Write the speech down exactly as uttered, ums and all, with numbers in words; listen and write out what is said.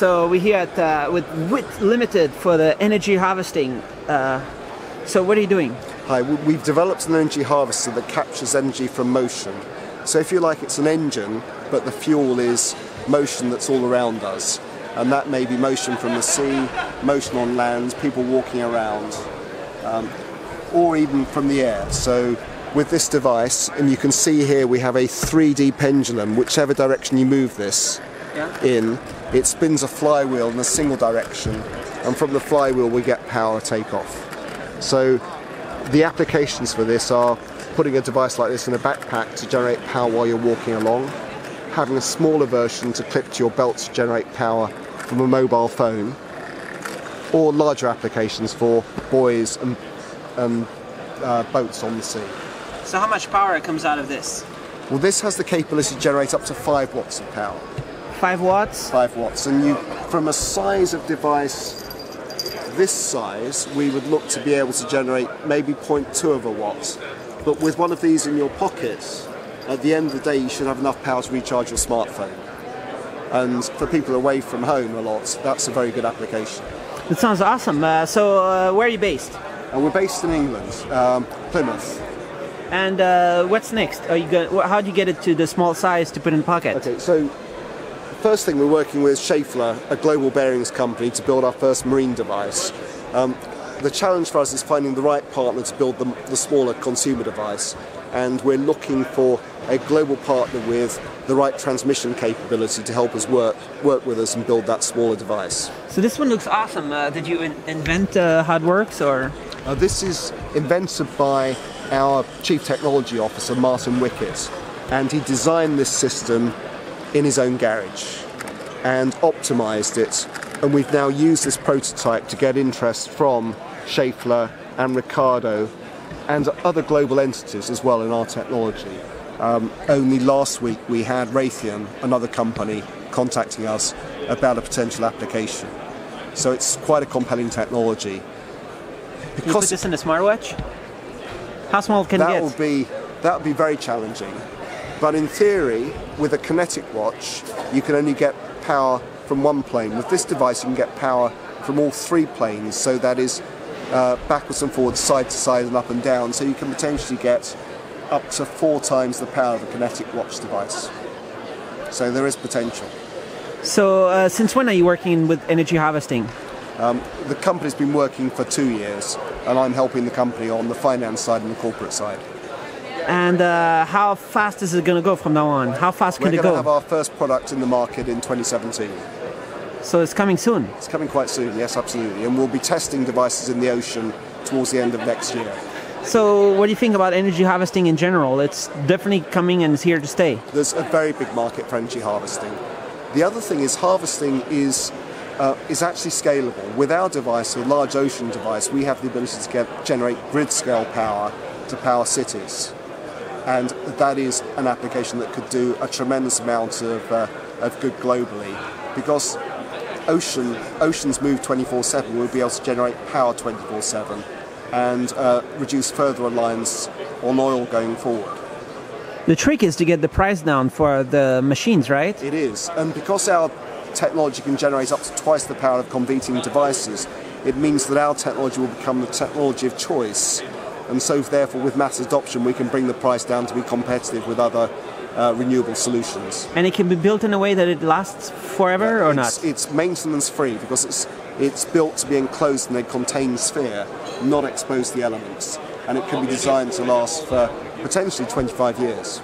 So we're here at, uh, with W I T Limited for the energy harvesting. Uh, so what are you doing? Hi, we've developed an energy harvester that captures energy from motion. So if you like, it's an engine, but the fuel is motion that's all around us. And that may be motion from the sea, motion on land, people walking around, um, or even from the air. So with this device, and you can see here we have a three D pendulum. Whichever direction you move this yeah. in, it spins a flywheel in a single direction, and from the flywheel we get power takeoff. So the applications for this are putting a device like this in a backpack to generate power while you're walking along, having a smaller version to clip to your belt to generate power from a mobile phone, or larger applications for buoys and, and uh, boats on the sea. So how much power comes out of this? Well, this has the capability to generate up to five watts of power. Five watts? Five watts. And you, from a size of device this size, we would look to be able to generate maybe zero point two of a watt. But with one of these in your pockets, at the end of the day, you should have enough power to recharge your smartphone. And for people away from home a lot, that's a very good application. That sounds awesome. Uh, so uh, where are you based? Uh, we're based in England, um, Plymouth. And uh, what's next? Are you gonna, how do you get it to the small size to put in the pocket? Okay, so first thing we're working with Schaeffler, a global bearings company, to build our first marine device. Um, the challenge for us is finding the right partner to build the, the smaller consumer device. And we're looking for a global partner with the right transmission capability to help us work work with us and build that smaller device. So this one looks awesome. Uh, did you in invent uh, how it works, or? Uh, this is invented by our Chief Technology Officer, Martin Wickett, and he designed this system in his own garage and optimised it. And we've now used this prototype to get interest from Schaeffler and Ricardo and other global entities as well in our technology. Um, only last week we had Raytheon, another company, contacting us about a potential application. So it's quite a compelling technology. Because you put this in a smartwatch? How small can it get? That would be, that would be very challenging. But in theory, with a kinetic watch, you can only get power from one plane. With this device, you can get power from all three planes, so that is uh, backwards and forwards, side to side and up and down, so you can potentially get up to four times the power of a kinetic watch device. So there is potential. So uh, since when are you working with energy harvesting? Um, the company's been working for two years, and I'm helping the company on the finance side and the corporate side. And uh, how fast is it going to go from now on? How fast can it go? We're going to have our first product in the market in twenty seventeen. So it's coming soon? It's coming quite soon, yes, absolutely. And we'll be testing devices in the ocean towards the end of next year. So what do you think about energy harvesting in general? It's definitely coming and it's here to stay. There's a very big market for energy harvesting. The other thing is harvesting is, uh, is actually scalable. With our device, a large ocean device, we have the ability to get, generate grid-scale power to power cities. And that is an application that could do a tremendous amount of, uh, of good globally, because ocean, oceans move twenty-four seven. We'll be able to generate power twenty-four seven and uh, reduce further reliance on oil going forward. The trick is to get the price down for the machines, right? It is. And because our technology can generate up to twice the power of competing devices, it means that our technology will become the technology of choice. And so, therefore, with mass adoption, we can bring the price down to be competitive with other uh, renewable solutions. And it can be built in a way that it lasts forever, yeah, or it's, not? It's maintenance-free, because it's, it's built to be enclosed in a contained sphere, not exposed to the elements. And it can be designed to last for potentially twenty-five years.